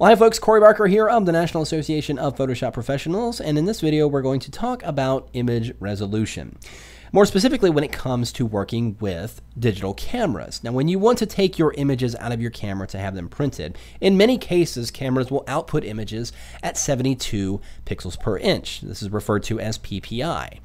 Well, hi folks, Corey Barker here of the National Association of Photoshop Professionals, and in this video we're going to talk about image resolution. More specifically when it comes to working with digital cameras. Now, when you want to take your images out of your camera to have them printed, in many cases cameras will output images at 72 pixels per inch. This is referred to as PPI.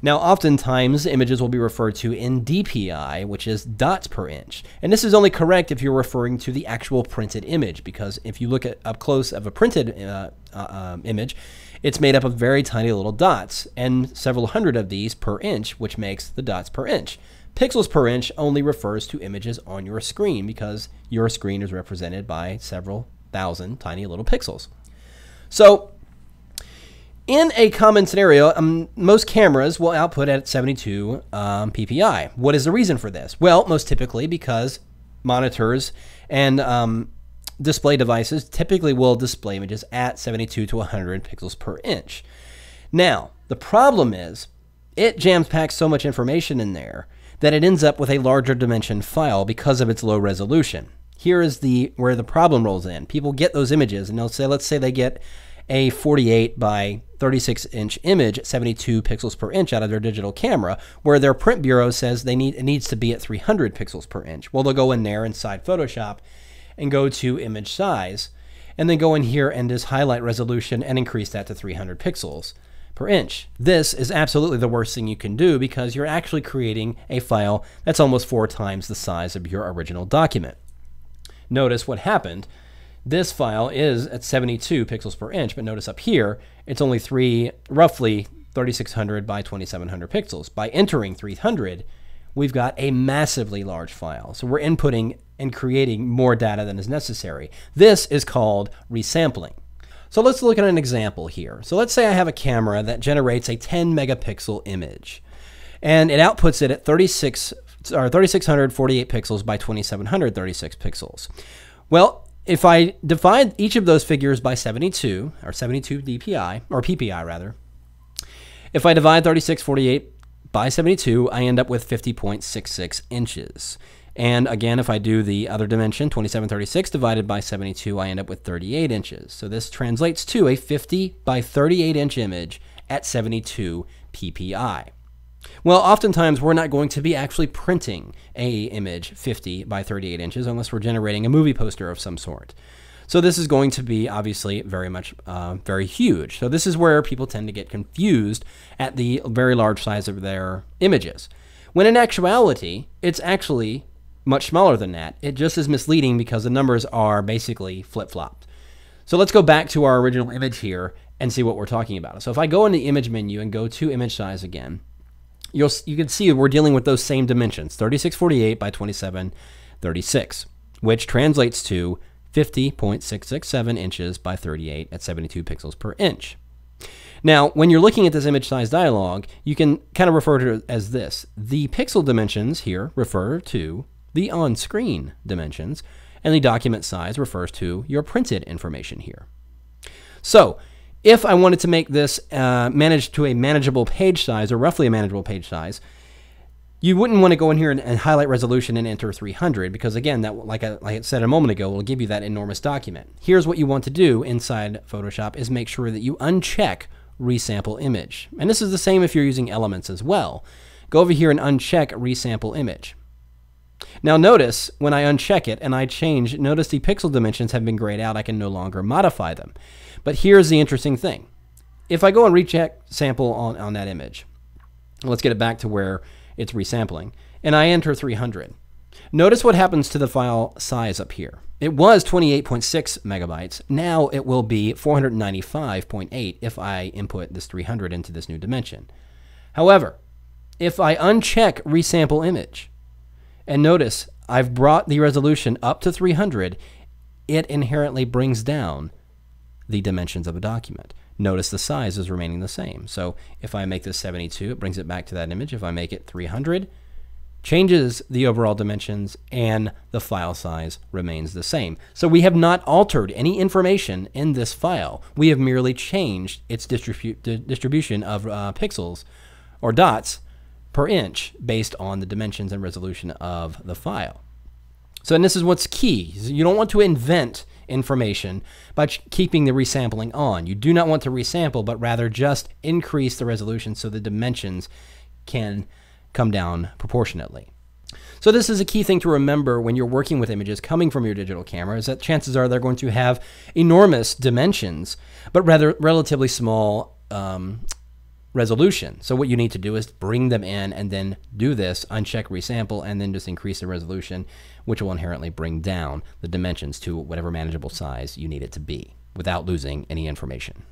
Now, oftentimes, images will be referred to in DPI, which is dots per inch. And this is only correct if you're referring to the actual printed image, because if you look at up close of a printed image, it's made up of very tiny little dots, and several hundred of these per inch, which makes the dots per inch. Pixels per inch only refers to images on your screen, because your screen is represented by several thousand tiny little pixels. So, in a common scenario, most cameras will output at 72 PPI. What is the reason for this? Well, most typically because monitors and display devices typically will display images at 72 to 100 pixels per inch. Now, the problem is it jam-packs so much information in there that it ends up with a larger dimension file because of its low resolution. Here is where the problem rolls in. People get those images and they'll say, let's say they get a 48 by 36 inch image at 72 pixels per inch out of their digital camera, where their print bureau says it needs to be at 300 pixels per inch. Well, they'll go in there inside Photoshop and go to image size, and then go in here and just highlight resolution and increase that to 300 pixels per inch. This is absolutely the worst thing you can do, because you're actually creating a file that's almost 4 times the size of your original document. Notice what happened. This file is at 72 pixels per inch, but notice up here, it's only roughly 3600 by 2700 pixels. By entering 300, we've got a massively large file. So we're inputting and creating more data than is necessary. This is called resampling. So let's look at an example here. So let's say I have a camera that generates a 10 megapixel image, and it outputs it at 3648 pixels by 2736 pixels. Well, if I divide each of those figures by 72, or 72 DPI, or PPI rather, if I divide 3648 by 72, I end up with 50.66 inches. And again, if I do the other dimension, 2736 divided by 72, I end up with 38 inches. So this translates to a 50 by 38 inch image at 72 PPI. Well, oftentimes we're not going to be actually printing a image 50 by 38 inches unless we're generating a movie poster of some sort. So this is going to be obviously very huge. So this is where people tend to get confused at the very large size of their images, when in actuality, it's actually much smaller than that. It just is misleading because the numbers are basically flip-flopped. So let's go back to our original image here and see what we're talking about. So if I go in the image menu and go to image size again, you can see we're dealing with those same dimensions, 3648 by 2736, which translates to 50.667 inches by 38 at 72 pixels per inch. Now, when you're looking at this image size dialog, you can kind of refer to it as this. The pixel dimensions here refer to the on-screen dimensions, and the document size refers to your printed information here. So, if I wanted to make this manage to a manageable page size, or roughly a manageable page size, you wouldn't want to go in here and highlight resolution and enter 300, because again, that, like I said a moment ago, will give you that enormous document. Here's what you want to do inside Photoshop is make sure that you uncheck resample image. And this is the same if you're using elements as well. Go over here and uncheck resample image. Now notice when I uncheck it and I change, notice the pixel dimensions have been grayed out. I can no longer modify them. But here's the interesting thing. If I go and recheck sample on that image, let's get it back to where it's resampling, and I enter 300. Notice what happens to the file size up here. It was 28.6 megabytes. Now it will be 495.8 if I input this 300 into this new dimension. However, if I uncheck resample image, and notice I've brought the resolution up to 300, it inherently brings down the dimensions of a document. Notice the size is remaining the same. So if I make this 72, it brings it back to that image. If I make it 300, changes the overall dimensions, and the file size remains the same. So we have not altered any information in this file. We have merely changed its distribution of pixels or dots per inch based on the dimensions and resolution of the file. So, and this is what's key. You don't want to invent information by keeping the resampling on. You do not want to resample, but rather just increase the resolution so the dimensions can come down proportionately. So this is a key thing to remember when you're working with images coming from your digital camera, is that chances are they're going to have enormous dimensions, but rather relatively small resolution. So what you need to do is bring them in and then do this, uncheck resample, and then just increase the resolution, which will inherently bring down the dimensions to whatever manageable size you need it to be without losing any information.